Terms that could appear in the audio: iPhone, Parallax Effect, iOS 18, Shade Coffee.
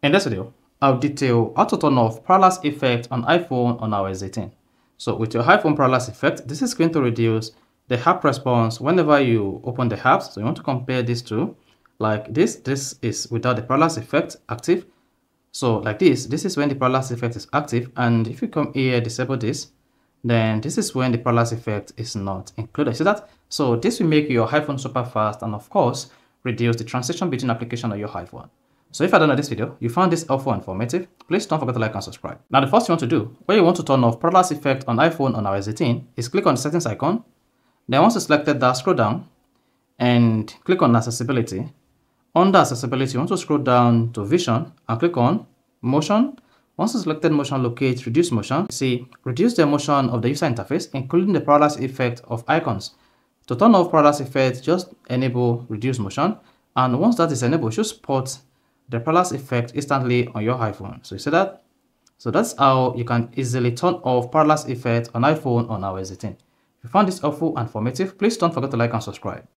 In this video, I'll detail how to turn off Parallax Effect on iPhone on iOS 18. So with your iPhone Parallax Effect, this is going to reduce the app response whenever you open the apps. So you want to compare these two, like this is without the Parallax Effect active. So like this is when the Parallax Effect is active, and if you come here, disable this, then this is when the Parallax Effect is not included. See that? So this will make your iPhone super fast and of course, reduce the transition between applications on your iPhone. So if I don't know this video, you found this helpful and informative, please don't forget to like and subscribe. Now the first thing you want to do, when you want to turn off Parallax Effect on iPhone on iOS 18, is click on the settings icon. Then once you selected that, scroll down and click on accessibility. Under accessibility, you want to scroll down to vision and click on motion. Once you selected motion, locate reduce motion. See, reduce the motion of the user interface, including the Parallax Effect of icons. To turn off Parallax Effect, just enable reduce motion. And once that is enabled, you should spot the Parallax Effect instantly on your iPhone. So you see that? So that's how you can easily turn off Parallax Effect on iPhone on iOS 18. If you found this helpful and informative, please don't forget to like and subscribe.